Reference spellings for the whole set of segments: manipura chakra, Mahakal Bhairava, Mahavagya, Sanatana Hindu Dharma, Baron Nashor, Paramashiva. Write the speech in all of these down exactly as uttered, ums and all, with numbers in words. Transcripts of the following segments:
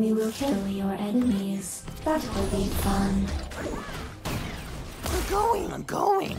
We will kill your enemies. That will be fun. I'm going, I'm going!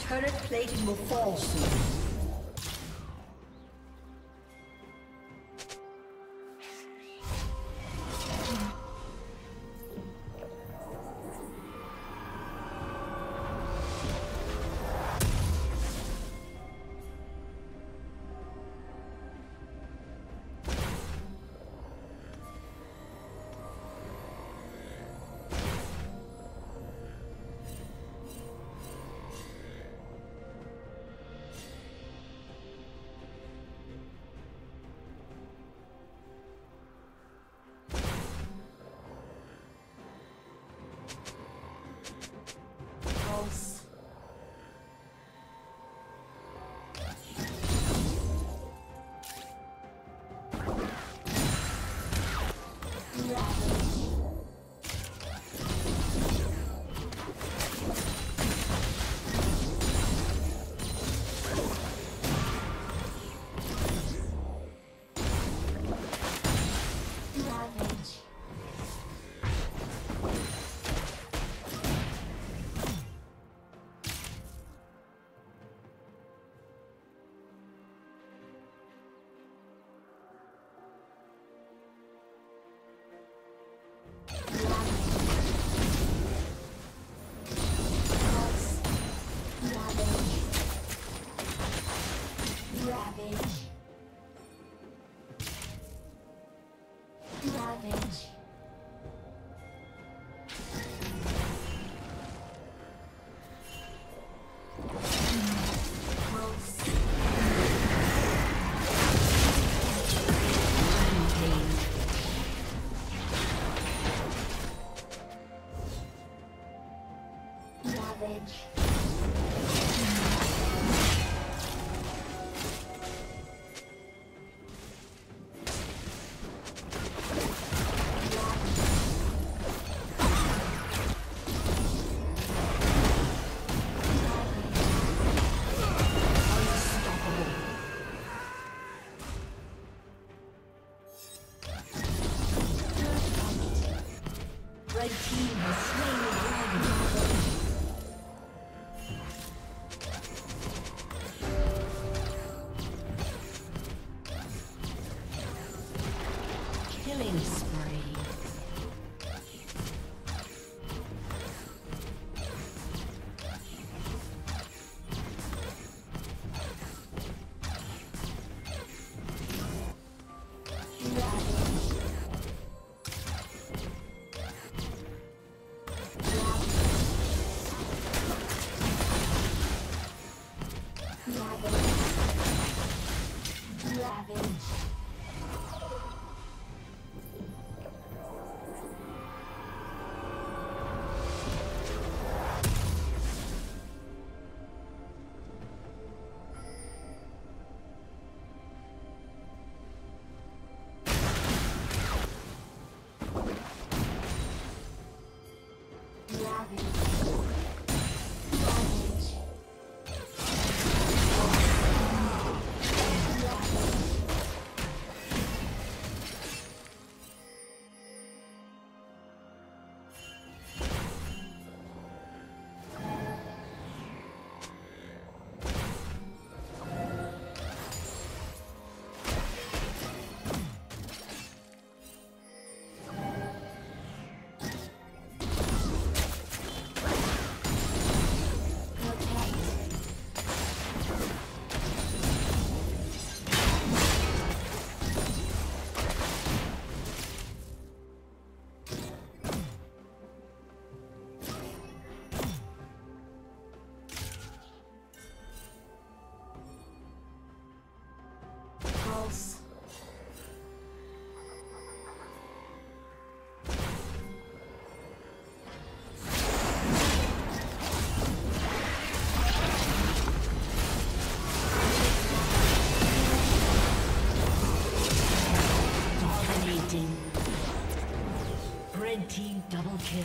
Turret plating will fall soon. verde. Double kill.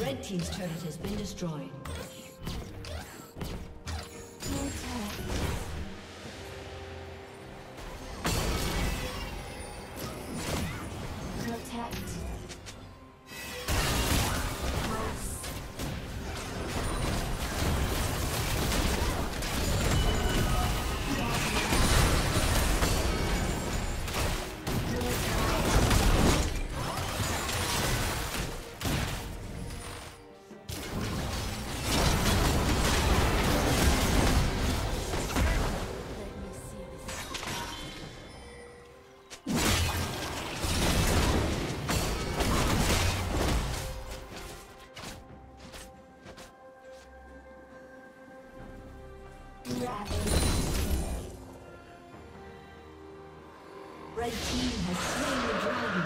Red team's turret has been destroyed. Red team has slain the dragon.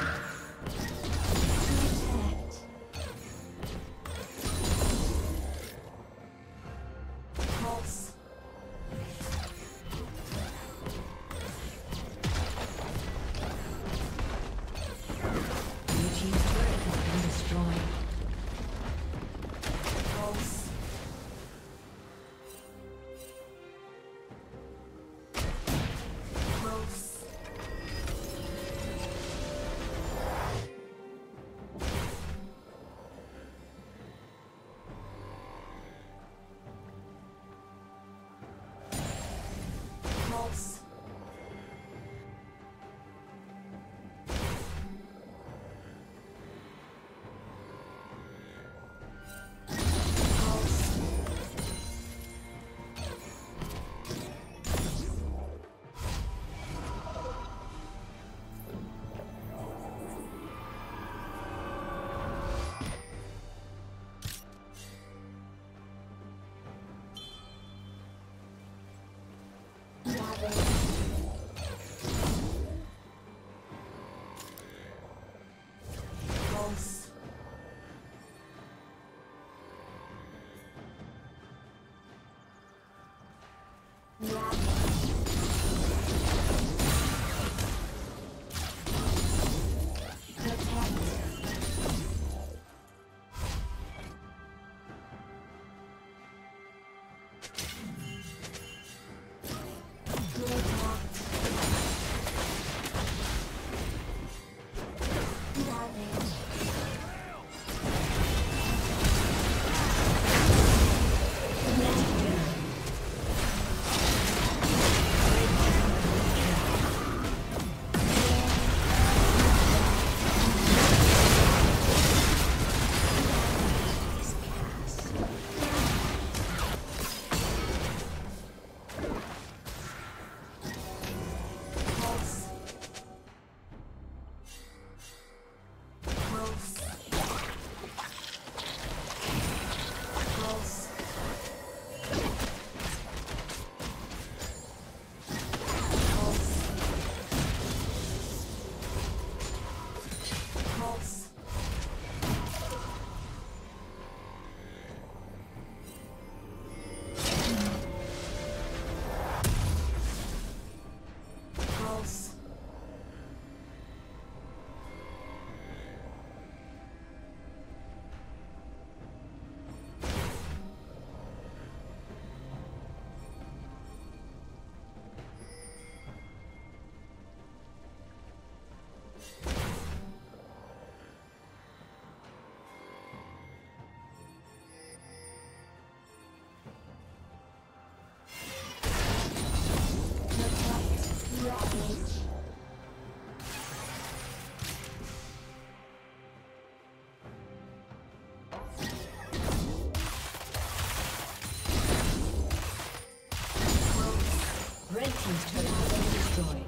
Red team's turret has been destroyed.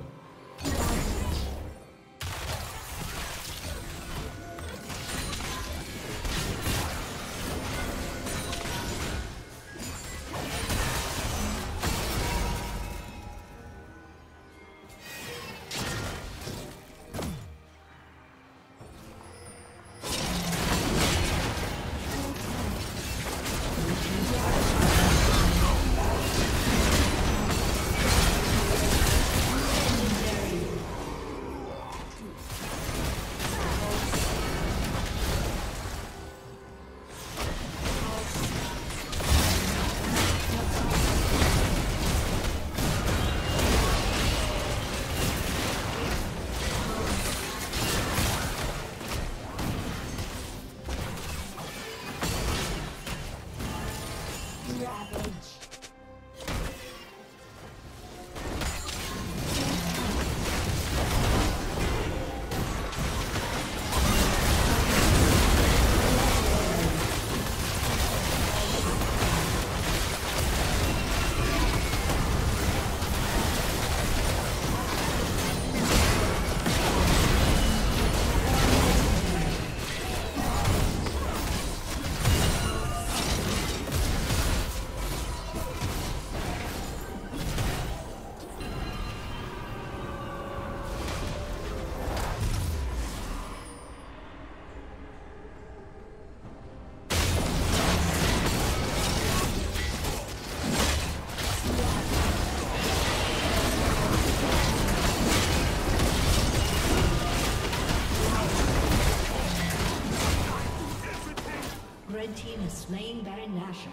slain Baron Nashor.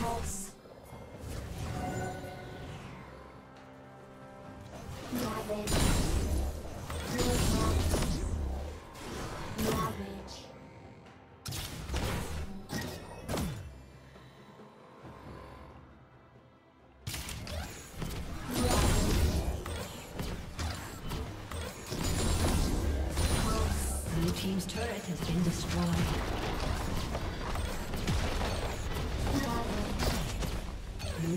False. Ravage. Team's turret has been destroyed. Blue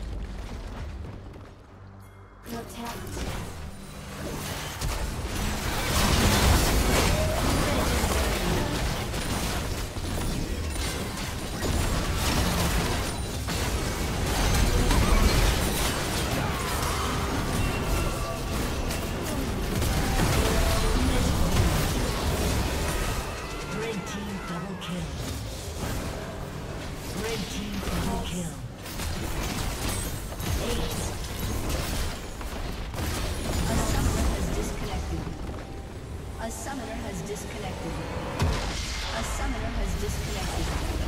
Protect. A summoner has disconnected. A summoner has disconnected.